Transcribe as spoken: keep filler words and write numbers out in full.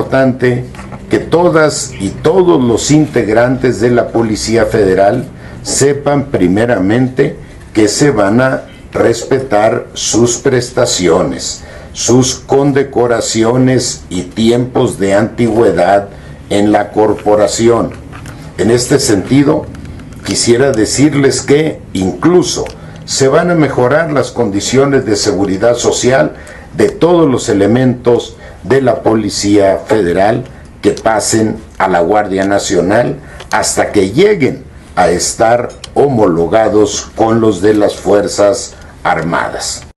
importante que todas y todos los integrantes de la Policía Federal sepan primeramente que se van a respetar sus prestaciones, sus condecoraciones y tiempos de antigüedad en la corporación. En este sentido, quisiera decirles que incluso se van a mejorar las condiciones de seguridad social de todos los elementos de la Policía Federal que pasen a la Guardia Nacional hasta que lleguen a estar homologados con los de las Fuerzas Armadas.